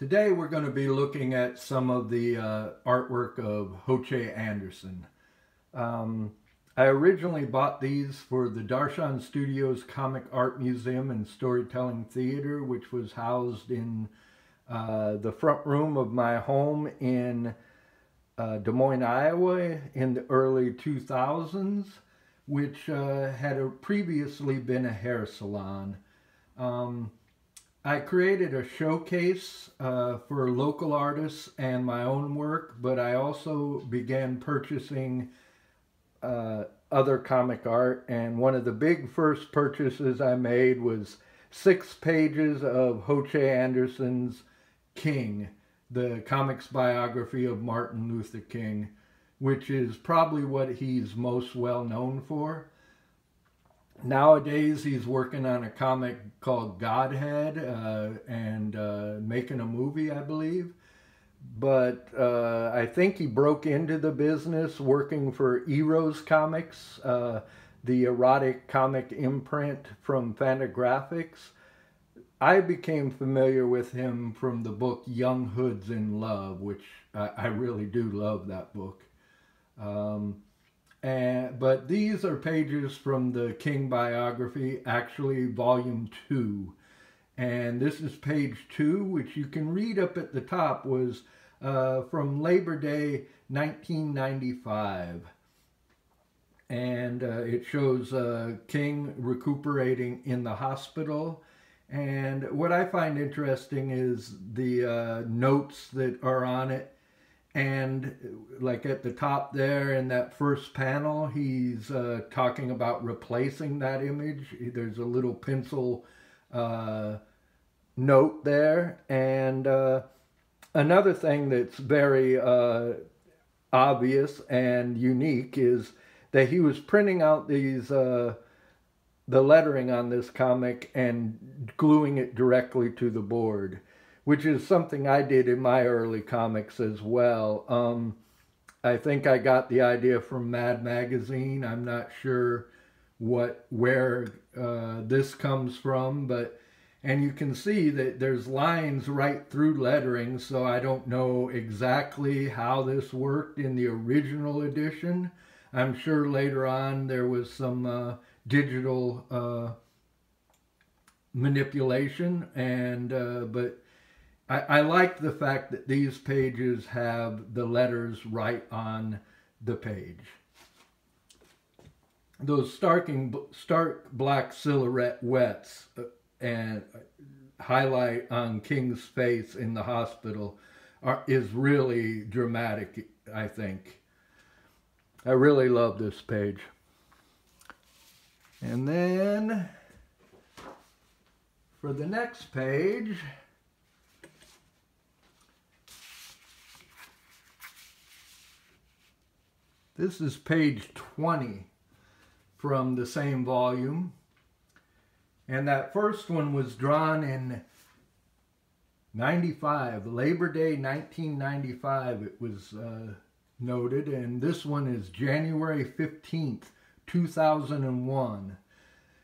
Today we're going to be looking at some of the artwork of Ho Che Anderson. I originally bought these for the Darshan Studios Comic Art Museum and Storytelling Theater, which was housed in the front room of my home in Des Moines, Iowa in the early 2000s, which had previously been a hair salon. I created a showcase for local artists and my own work, but I also began purchasing other comic art, and one of the big first purchases I made was 6 pages of Ho Che Anderson's King, the comics biography of Martin Luther King, which is probably what he's most well known for. Nowadays, he's working on a comic called Godhead and making a movie, I believe. But I think he broke into the business working for Eros Comics, the erotic comic imprint from Fantagraphics. I became familiar with him from the book Young Hoods in Love, which I really do love that book. But these are pages from the King biography, actually volume 2. And this is page 2, which you can read up at the top, was from Labor Day 1995. And it shows King recuperating in the hospital. And what I find interesting is the notes that are on it. And like at the top there in that first panel, he's talking about replacing that image. There's a little pencil note there. And another thing that's very obvious and unique is that he was printing out these the lettering on this comic and gluing it directly to the board, which is something I did in my early comics as well. I think I got the idea from Mad Magazine. I'm not sure where this comes from, but and you can see that there's lines right through lettering, so I don't know exactly how this worked in the original edition. I'm sure later on there was some digital manipulation, and but I like the fact that these pages have the letters right on the page. Those stark black silhouettes and highlight on King's face in the hospital is really dramatic, I think. I really love this page. And then for the next page, this is page 20 from the same volume. And that first one was drawn in 95, Labor Day 1995, it was noted. And this one is January 15th, 2001.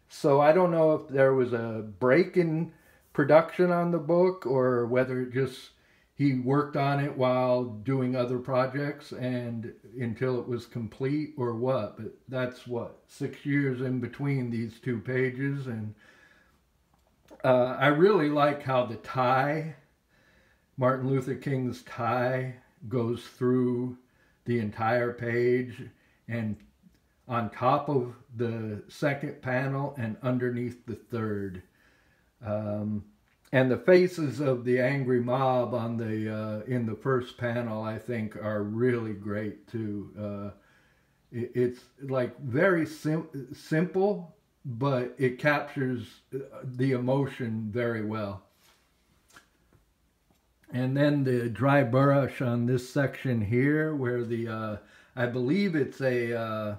So I don't know if there was a break in production on the book or whether it just he worked on it while doing other projects and until it was complete or what, but that's what, 6 years in between these two pages. And I really like how the tie, Martin Luther King's tie, goes through the entire page and on top of the second panel and underneath the third. And the faces of the angry mob on the in the first panel, I think, are really great too. It's like very simple, but it captures the emotion very well. And then the dry brush on this section here, where the I believe it's a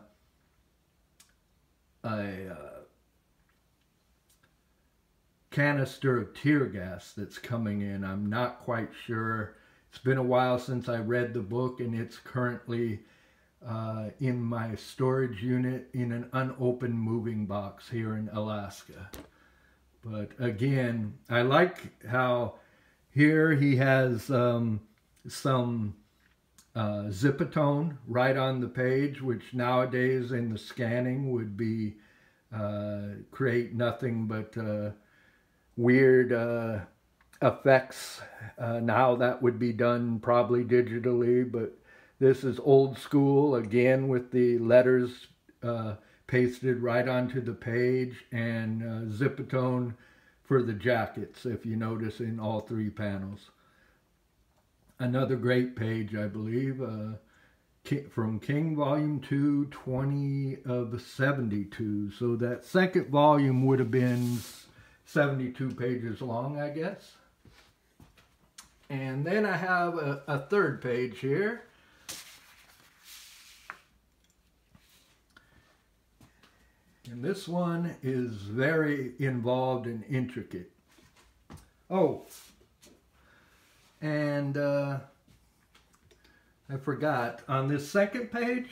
canister of tear gas that's coming in. I'm not quite sure. It's been a while since I read the book, and it's currently in my storage unit in an unopened moving box here in Alaska. But again, I like how Here he has some zipatone right on the page, which nowadays in the scanning would be create nothing but weird effects. Now that would be done probably digitally, but this is old school, again with the letters pasted right onto the page, and zipatone for the jackets, if you notice, in all three panels. Another great page, I believe, from King Volume 2, 20 of 72. So that second volume would have been 72 pages long, I guess. And then I have a third page here. And this one is very involved and intricate. Oh, and I forgot, on this second page,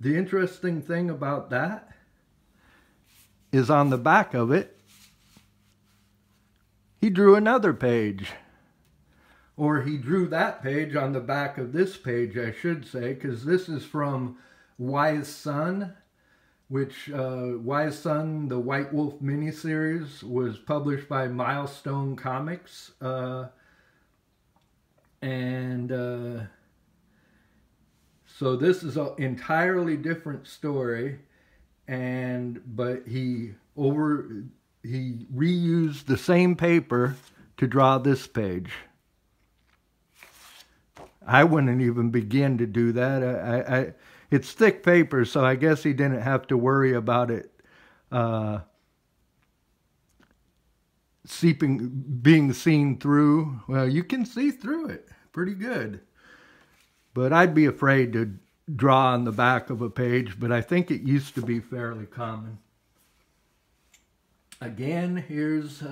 the interesting thing about that is on the back of it, he drew another page. Or he drew that page on the back of this page, I should say, because this is from Wise Son, which Wise Son, the White Wolf miniseries, was published by Milestone Comics. So this is an entirely different story, but he reused the same paper to draw this page. I wouldn't even begin to do that. It's thick paper, so I guess he didn't have to worry about it being seen through. Well, you can see through it pretty good. But I'd be afraid to draw on the back of a page, but I think it used to be fairly common. Again, here's...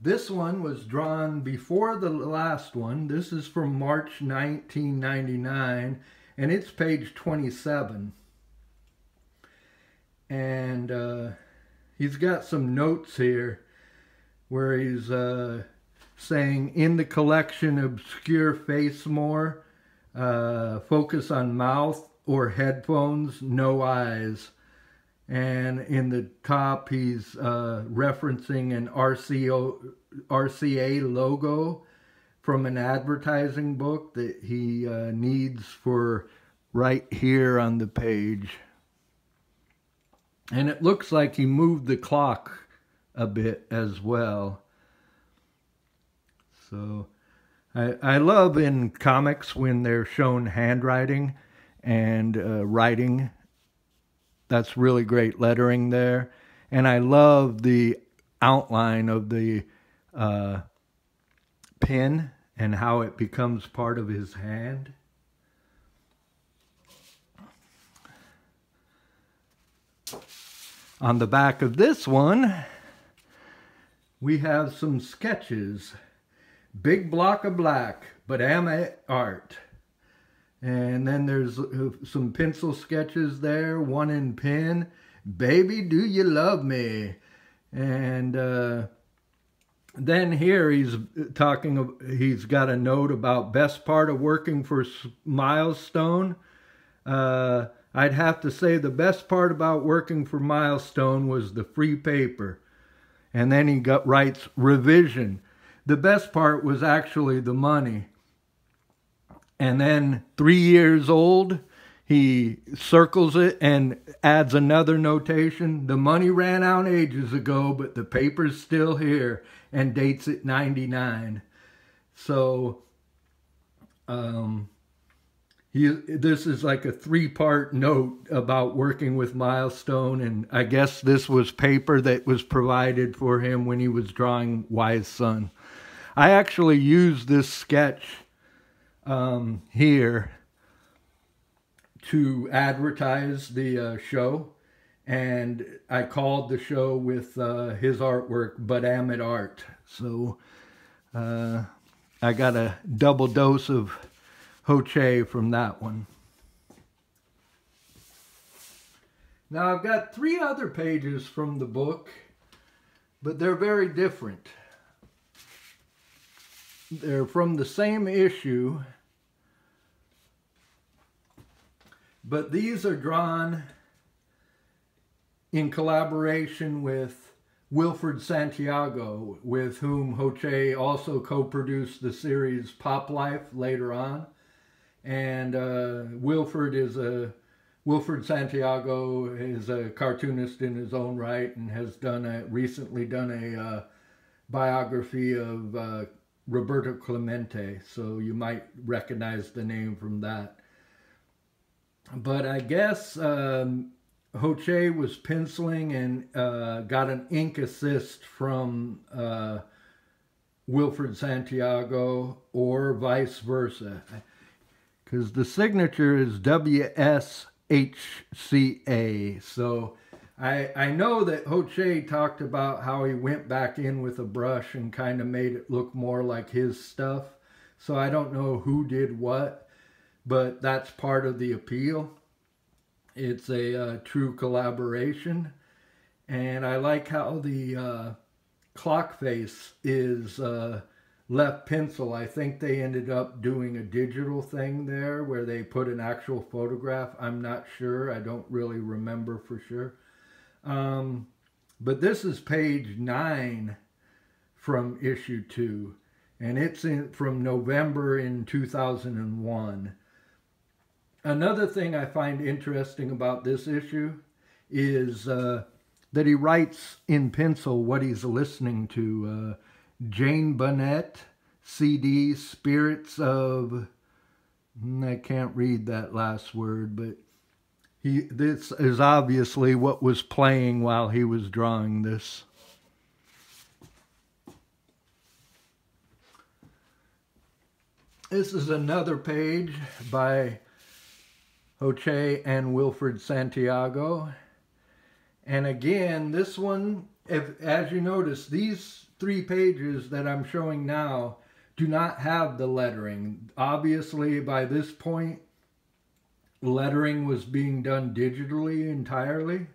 this one was drawn before the last one. This is from March 1999, and it's page 27. And he's got some notes here where he's saying, in the collection, obscure face more, focus on mouth or headphones, no eyes. And in the top, he's referencing an RCA logo from an advertising book that he needs for right here on the page. And it looks like he moved the clock a bit as well. So I love in comics when they're shown handwriting and writing. That's really great lettering there. And I love the outline of the pen and how it becomes part of his hand. On the back of this one, we have some sketches. Big block of black, but am I art? And then there's some pencil sketches there, one in pen. Baby, do you love me? And then here he's talking, he's got a note about best part of working for Milestone. I'd have to say the best part about working for Milestone was the free paper. And then he writes revision. The best part was actually the money. And then 3 years old, he circles it and adds another notation. The money ran out ages ago, but the paper's still here, and dates it 99. So this is like a three-part note about working with Milestone. And I guess this was paper that was provided for him when he was drawing Wise Son. I actually used this sketch here to advertise the show, and I called the show with his artwork, But Am It Art. So I got a double dose of Ho Che from that one. Now I've got three other pages from the book but they're very different. They're from the same issue, but these are drawn in collaboration with Wilfred Santiago, with whom Ho Che also co-produced the series Pop Life later on. And Wilfred Santiago is a cartoonist in his own right, and has done recently done a biography of Roberto Clemente, so you might recognize the name from that. But I guess Ho Che was penciling and got an ink assist from Wilfred Santiago, or vice versa, because the signature is WSHCA. So I know that Ho Che talked about how he went back in with a brush and kind of made it look more like his stuff. So I don't know who did what, but that's part of the appeal. It's a true collaboration, and I like how the clock face is left pencil. I think they ended up doing a digital thing there where they put an actual photograph. I'm not sure. I don't really remember for sure. But this is page 9 from issue 2, and it's from November in 2001. Another thing I find interesting about this issue is that he writes in pencil what he's listening to. Jane Bonnet, CD, Spirits of... I can't read that last word, but this is obviously what was playing while he was drawing this. This is another page by Ho Che and Wilfred Santiago. And again, this one, as you notice, these 3 pages that I'm showing now do not have the lettering. Obviously, by this point, lettering was being done digitally entirely,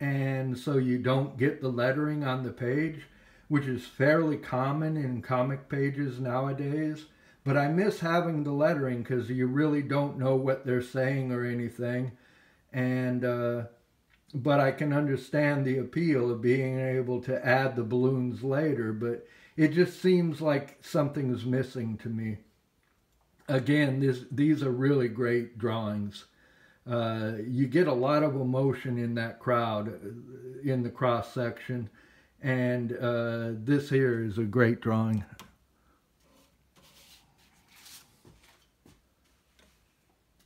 and so you don't get the lettering on the page, which is fairly common in comic pages nowadays. But I miss having the lettering because you really don't know what they're saying or anything. And but I can understand the appeal of being able to add the balloons later, but it just seems like something's missing to me. Again, these are really great drawings. You get a lot of emotion in that crowd, in the cross-section, and this here is a great drawing.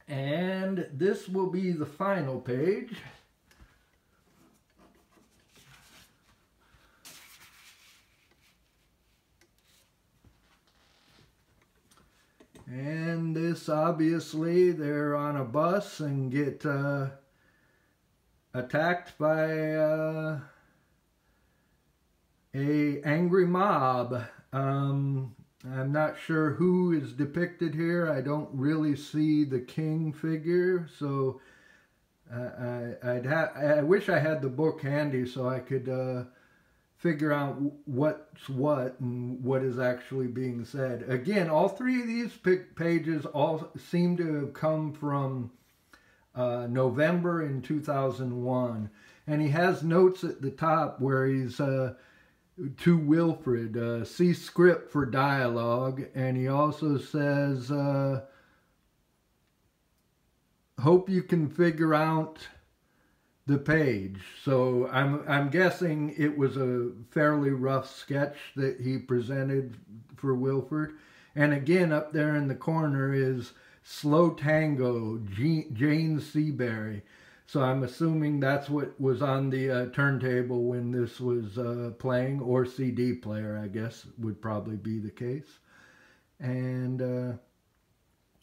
And this will be the final page. And this, obviously, they're on a bus and get attacked by an angry mob. I'm not sure who is depicted here. I don't really see the king figure, so I wish I had the book handy so I could figure out what's what and what is actually being said. Again, all 3 of these pages all seem to have come from November in 2001, and he has notes at the top where he's to Wilfred, see script for dialogue, and he also says, hope you can figure out the page. So I'm guessing it was a fairly rough sketch that he presented for Wilfred. And again, up there in the corner is Slow Tango, Jane Seabury. So I'm assuming that's what was on the turntable when this was playing, or CD player, I guess, would probably be the case. And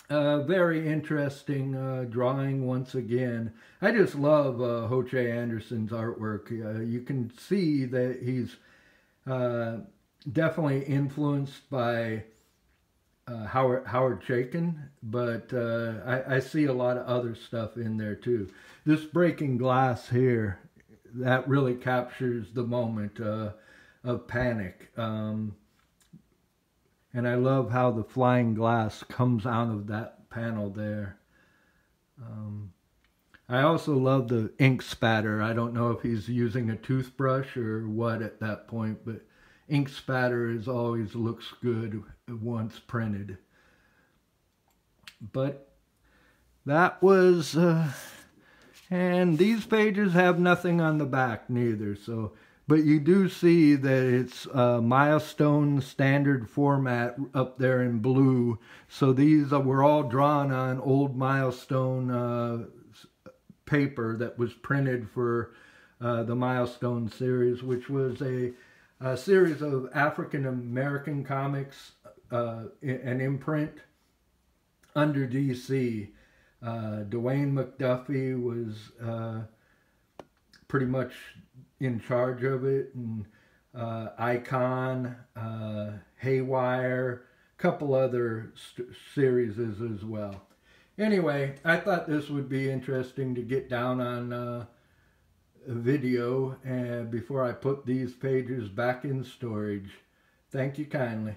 a very interesting drawing once again. I just love Ho Che Anderson's artwork. You can see that he's definitely influenced by Howard Chaykin, but I see a lot of other stuff in there too. This breaking glass here that really captures the moment of panic. And I love how the flying glass comes out of that panel there. I also love the ink spatter. I don't know if he's using a toothbrush or what at that point, but ink spatter is always looks good once printed. But that was, and these pages have nothing on the back neither. So, but you do see that it's Milestone standard format up there in blue. So these were all drawn on old Milestone paper that was printed for the Milestone series, which was a series of African American comics, an imprint under DC. Dwayne McDuffie was pretty much in charge of it, and Icon, Haywire, a couple other series as well. Anyway, I thought this would be interesting to get down on a video before I put these pages back in storage. Thank you kindly.